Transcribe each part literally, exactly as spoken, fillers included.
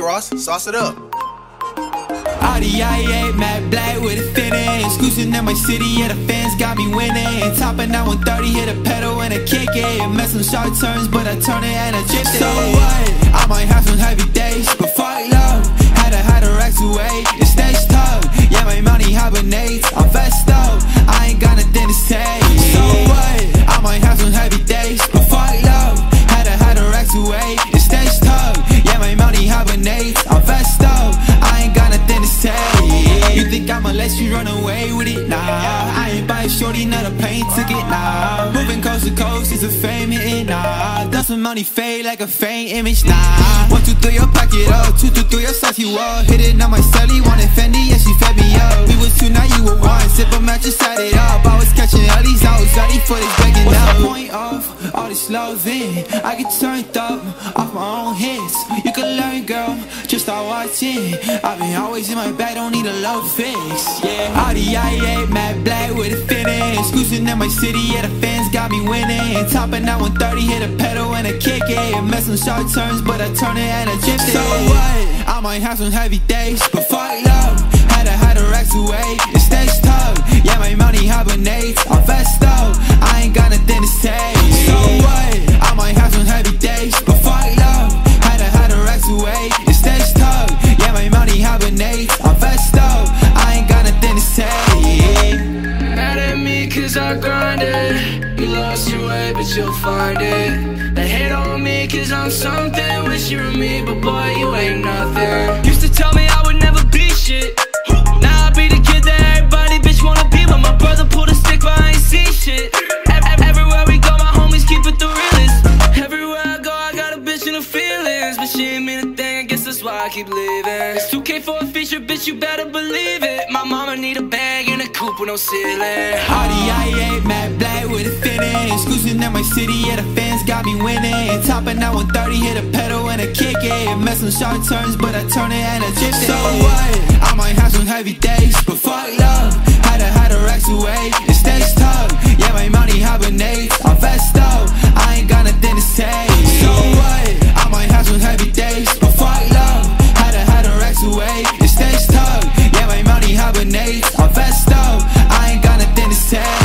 Ross, sauce it up. Audi A eight, matte black with a thin end. Exclusive in my city, yeah, the fans got me winning. Topping out one thirty, hit a pedal and I kick it. Mess some sharp turns, but I turn it and I chip it. So what? I might have some heavy days, but fuck love. Had to had to evacuate, the stage tough. Yeah, my money hibernates, I'm fessed up. I ain't got nothing to say. So what? I might have some heavy days, but fuck love. Had to had to evacuate, the stage tough. Yeah, my money hibernates, I'm fessed up. I ain't got nothing to say. You think I'ma let you run away with it? Nah, I ain't buy a shorty, not a plane ticket, nah. Moving coast to coast is a fame hitting, nah. Does some money fade like a faint image, nah. One, two, three, your pocket up. Two, two, three, your size you up. Hit it on my celly, wanted Fendi, yeah, she fed me up. We was two, now you were one. Sip a match, just set it up. I was catching alleys, I was ready for this breaking up. What's the point of all this loving? I get turned up off my own hits. You can learn, girl, just start watching. I've been always in my bed, don't need a love fix, yeah. Audi A eight, matte black with a thin end. Exclusive in my city, yeah, the fans got me winning. Topping out one thirty, hit a pedal and I kick it. Mess some sharp turns, but I turn it and I chip it. So what? I might have some heavy days, but fuck love. Had to had to evacuate, the stage tough. Yeah, my money hibernates, I'm fessed up. I ain't got nothing to say. So what? I might have some heavy days, but fuck love. Had to had to evacuate, the stage tough. Yeah, my money hibernates, I'm fessed up. I ain't got nothing to say. Mad at me cause I grinded. You lost your way but you'll find it. They hate on me cause I'm something. Wish you were me but boy you ain't nothing. Used to tell me I would never be shit. Now I be the kid that everybody bitch wanna be. When my brother pulled a stick but I ain't see shit. Ev Everywhere we go my homies keep it the realest. Everywhere I go I got a bitch in the feelings. But she ain't mean a thing, I guess that's why I keep leaving. It's two K for a feature, bitch you better believe it. My mama need a bag and a coupe with no ceiling. Audi A eight, matte black with a thin end. Exclusive in my city, yeah, the fans got me winning. Topping out one thirty, hit a pedal and I kick it. Mess some sharp turns, but I turn it and I chip it. So what? I might have some heavy days, but fuck love. Had to had to evacuate, the stage tough. Yeah, my money hibernates, I'm fessed up. I ain't got nothing to say. So what? I might have some heavy days, but fuck love. Had to had to evacuate, the stage tough. Yeah, my money hibernates, I'm fessed up. I ain't got nothing to say.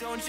Don't